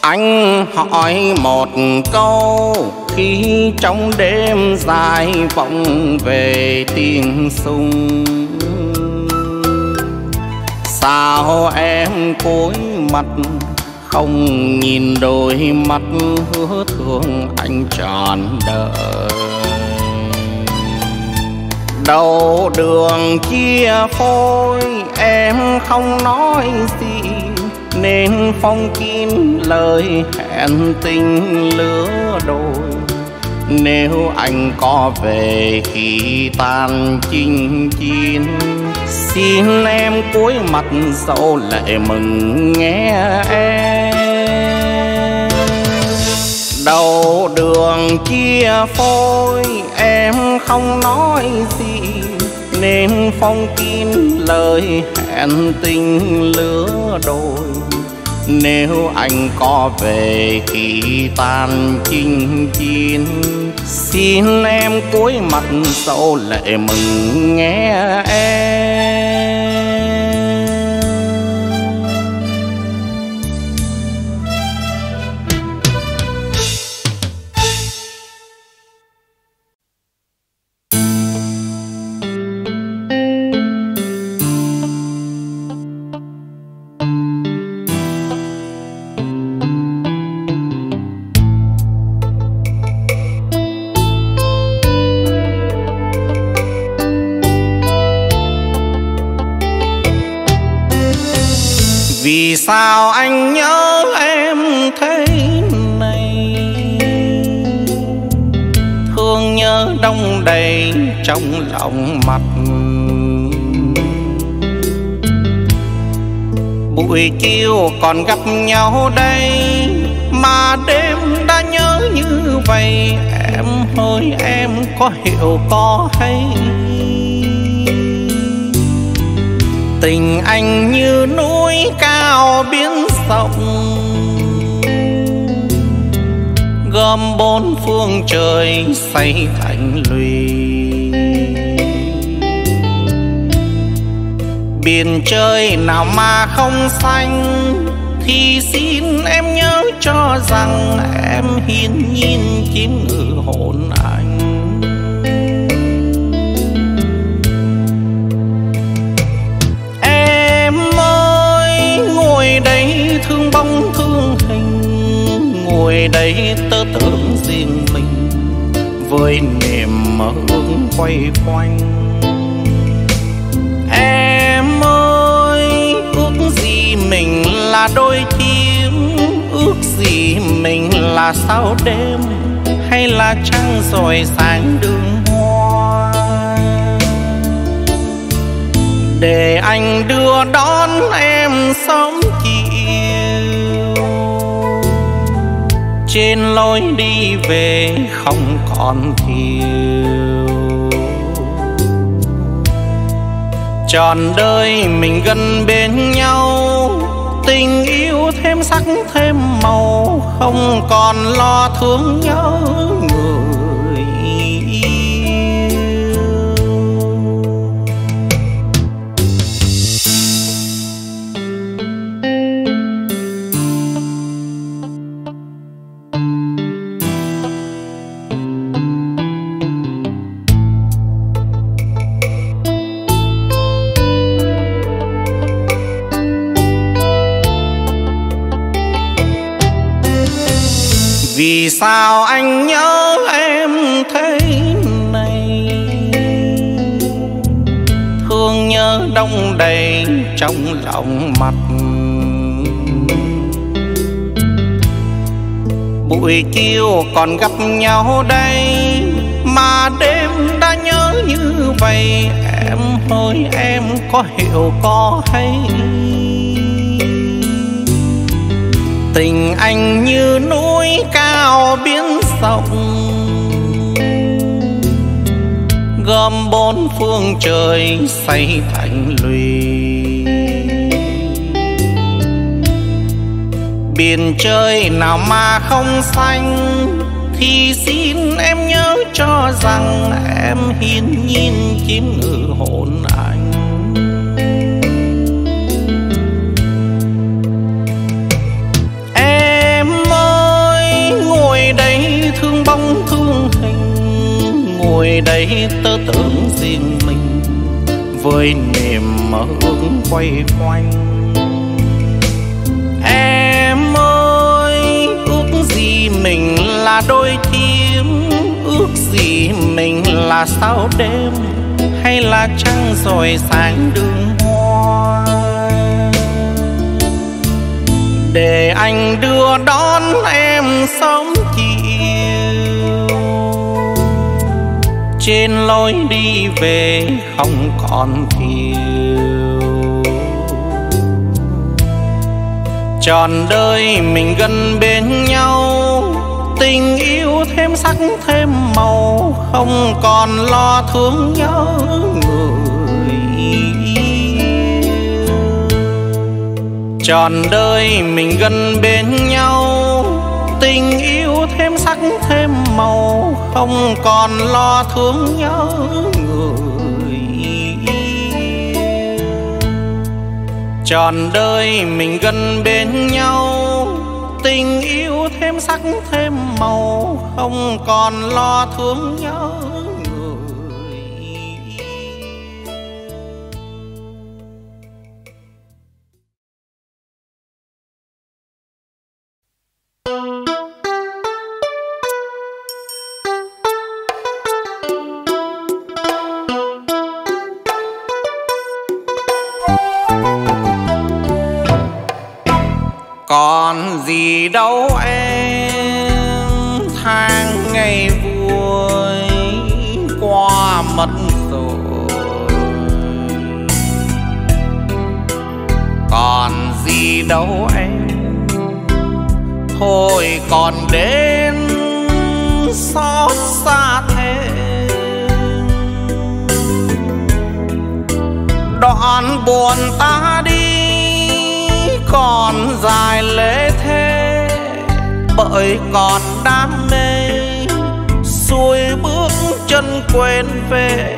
Anh hỏi một câu khi trong đêm dài vọng về tiếng súng, sao em cúi mặt không nhìn đôi mắt hứa thương anh trọn đời. Đầu đường chia phôi em không nói gì, nên phong kín lời hẹn tình lứa đôi. Nếu anh có về khi tan chinh chiến, xin em cúi mặt dẫu lệ mừng nghe em. Đầu đường chia phôi em không nói gì, nên phong kín lời hẹn tình lứa đôi. Nếu anh có về khi tan chinh chiến, xin em cúi mặt dẫu lệ mừng nghe em. Vì sao anh nhớ em thế này, thương nhớ đông đầy trong lòng mặt. Buổi chiều còn gặp nhau đây, mà đêm đã nhớ như vậy. Em ơi em có hiểu có hay, tình anh như núi cao biển rộng, gom bốn phương trời xây thành lũy. Biển trời nào mà không xanh, thì xin em nhớ cho rằng em hiển nhiên chiếm ngự hồn anh. Ngồi đây thương bóng thương hình, ngồi đây tớ tưởng riêng mình với niềm mơ ước quay quanh. Em ơi ước gì mình là đôi chim, ước gì mình là sao đêm, hay là trăng rồi sáng đường hoa. Để anh đưa đón em sớm chiều, trên lối đi về không còn thiếu. Trọn đời mình gần bên nhau, tình yêu thêm sắc thêm màu, không còn lo thương nhớ người Vì sao anh nhớ em thế này, thương nhớ đông đầy trong lòng mặt. buổi chiều còn gặp nhau đây, mà đêm đã nhớ như vậy. Em ơi em có hiểu có hay, tình anh như núi cao biển rộng, gom bốn phương trời xây thành lũy. Biển trời nào mà không xanh, thì xin em nhớ cho rằng em hiên nhiên chiếm ngự hồn anh. Em ơi ngồi đây thương bóng thương hình, ngồi đây tớ tưởng riêng mình với niềm mơ ước quay quanh. Em ơi ước gì mình là đôi chim, ước gì mình là sao đêm, hay là trăng rồi sáng đường hoa, để anh đưa đón em sớm chiều, trên lối đi về không còn thiếu. Trọn đời mình gần bên nhau, tình yêu thêm sắc thêm màu, không còn lo thương nhớ người yêu. Trọn đời mình gần bên nhau, tình yêu thêm sắc thêm màu, không còn lo thương nhớ người yêu. Trọn đời mình gần bên nhau, tình yêu thêm sắc thêm màu, không còn lo thương nhớ người. Còn gì đâu em tháng ngày vui qua mất rồi, còn gì đâu em thôi còn đến xót xa thế. Đoạn buồn ta đi còn dài lễ thế, bởi còn đam mê xuôi bước chân quên về,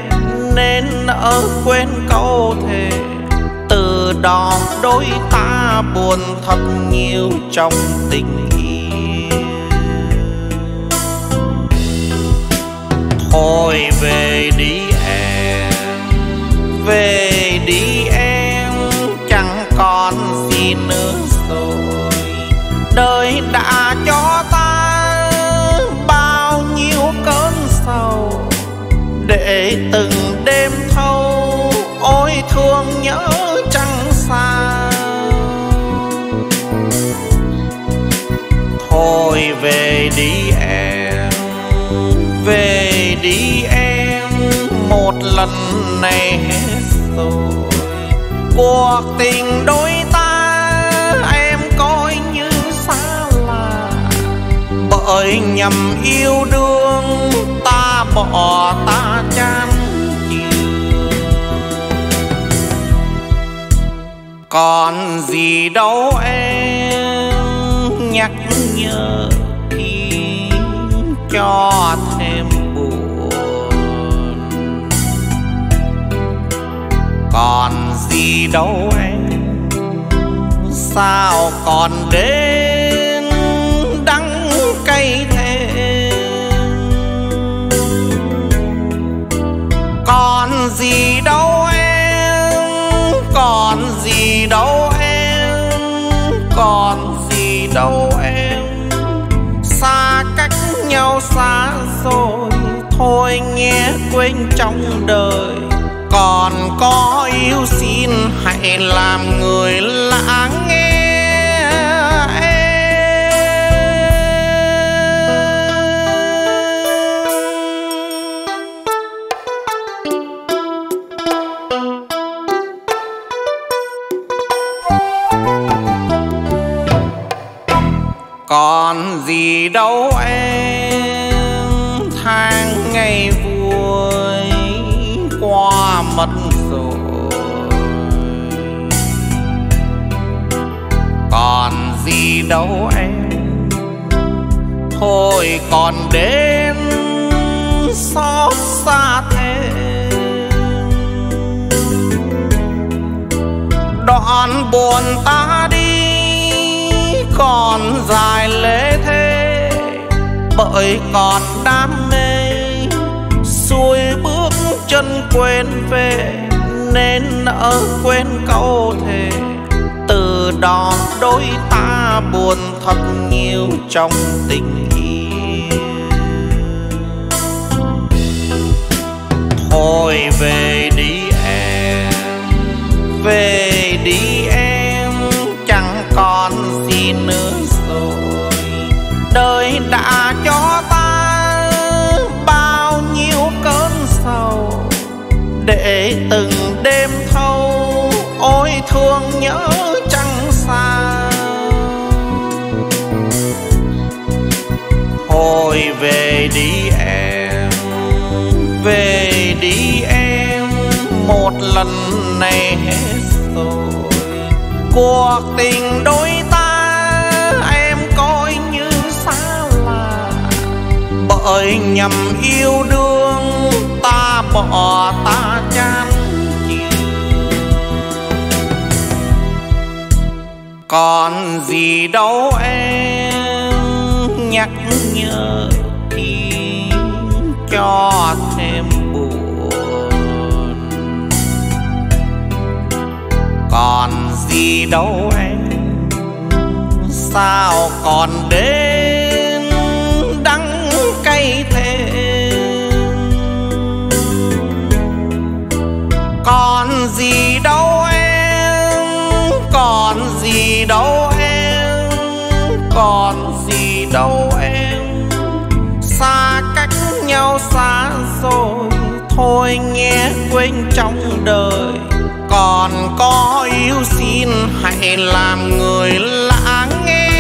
nên ở quên câu thề. Từ đó đôi ta buồn thật nhiều trong tình yêu. Thôi về đi em, về đi em, chẳng còn gì nữa rồi. Đời đã cho ta bao nhiêu cơn sầu, để từng đêm thâu ôi thương nhớ chẳng sao. Thôi về đi em, về đi em, một lần này hết rồi. Cuộc tình đôi ta em coi như xa lạ, bởi nhầm yêu đương ta bỏ ta chán chịu. Còn gì đâu em nhắc nhở thì cho thêm buồn, còn gì đâu em sao còn đến đắng cay thế. Còn gì đâu em, còn gì đâu em, còn gì đâu em, xa cách nhau xa rồi. Thôi nghe quên trong đời, còn có yêu xin hãy làm người lắng nghe em. còn gì đâu em tháng ngày vui qua mất rồi, còn gì đâu em thôi còn đến xót xa thêm đoạn buồn ta đi còn dài lễ thế, bởi còn đam mê xuôi bước chân quên về nên nỡ quên câu thề. Từ đó đôi ta buồn thật nhiều trong tình yêu. Thôi về đi em, về đi em, chẳng còn gì nữa rồi. Đời đã cho ta bao nhiêu cơn sầu, để từng đêm thâu ôi thương nhớ chẳng sao. Thôi về đi em, về đi em, một lần này hết rồi. Cuộc tình đôi ta em coi như xa lạ, bởi nhầm yêu đương ta bỏ ta chán chịu. Còn gì đâu em nhắc nhở thì cho thêm buồn, còn gì đâu em sao còn đến đắng cay thêm. Còn gì đâu em, còn gì đâu em, còn gì đâu em, xa cách nhau xa rồi. Thôi nghe quên trong đời, còn có yêu xin hãy làm người lắng nghe.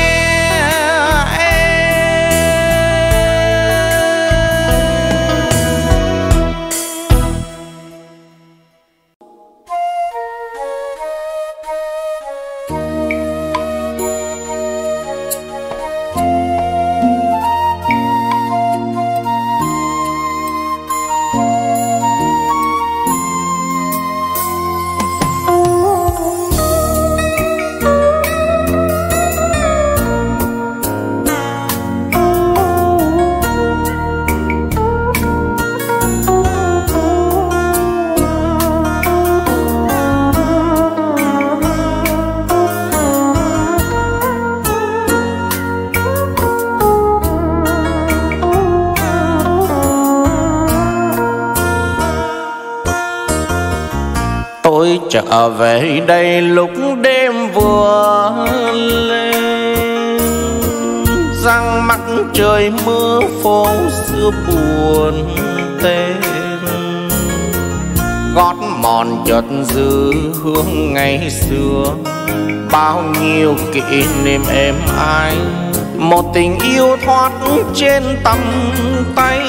Trở về đây lúc đêm vừa lên, răng mắc trời mưa phố xưa buồn tên, gót mòn chợt dư hương ngày xưa. Bao nhiêu kỷ niệm êm ái, một tình yêu thoát trên tầm tay.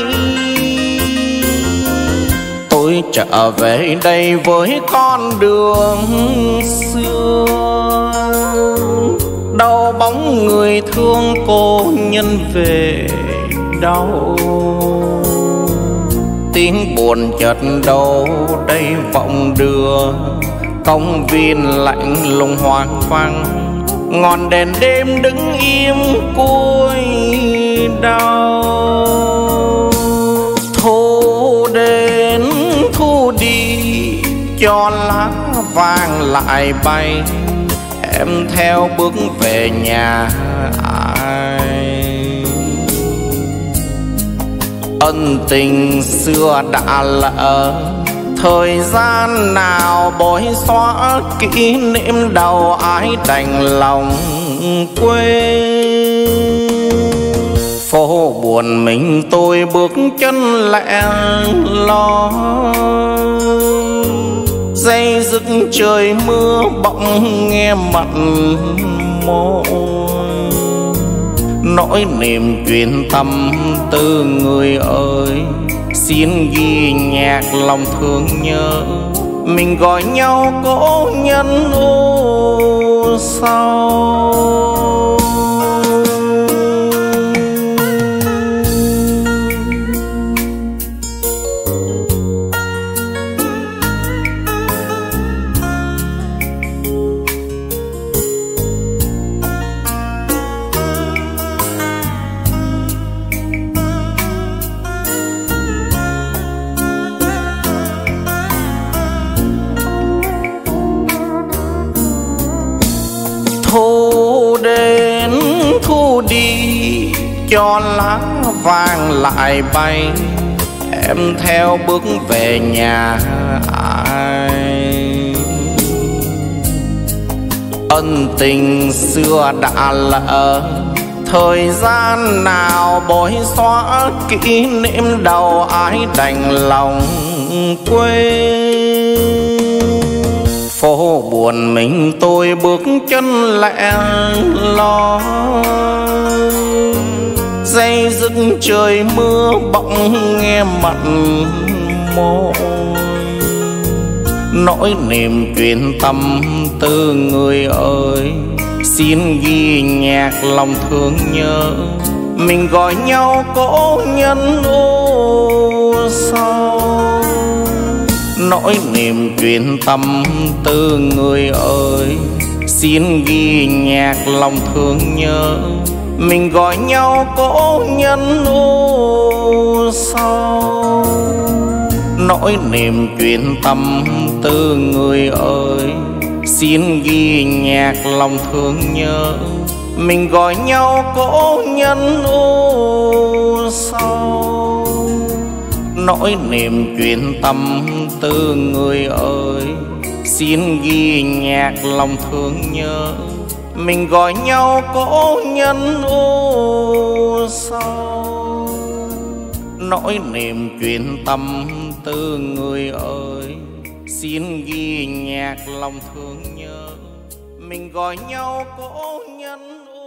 Tôi trở về đây với con đường xưa, đau bóng người thương cô nhân về đau. Tiếng buồn chợt đâu đây vọng đưa, công viên lạnh lùng hoang vắng, ngọn đèn đêm đứng im cúi đau. Thu đến thu đi cho lá vàng lại bay, em theo bước về nhà ai. Ân tình xưa đã lỡ, thời gian nào bối xóa kỷ niệm đầu ái đành lòng quên. Phố buồn mình tôi bước chân lẻ loi, day dứt trời mưa bỗng nghe mặn môi. nỗi niềm chuyện tâm tư người ơi. Xin ghi nhạc lòng thương nhớ, mình gọi nhau cố nhân u sau. Cho lá vàng lại bay, em theo bước về nhà ai. Ân tình xưa đã lỡ, thời gian nào bối xóa kỷ niệm đầu ái đành lòng quên. Phố buồn mình tôi bước chân lẻ loi, dây dứt trời mưa bỗng nghe mặt môi. Nỗi niềm chuyện tâm tư người ơi, xin ghi nhạc lòng thương nhớ, mình gọi nhau cố nhân u sau. Nỗi niềm chuyện tâm tư người ơi, xin ghi nhạc lòng thương nhớ, mình gọi nhau cố nhân u sau. Nỗi niềm chuyện tâm tư người ơi, xin ghi nhạc lòng thương nhớ, mình gọi nhau cố nhân u sau. Nỗi niềm chuyện tâm tư người ơi, xin ghi nhạc lòng thương nhớ, mình gọi nhau cố nhân u sau. Nỗi niềm chuyện tâm tư người ơi, xin ghi nhạc lòng thương nhớ, mình gọi nhau cố nhân u.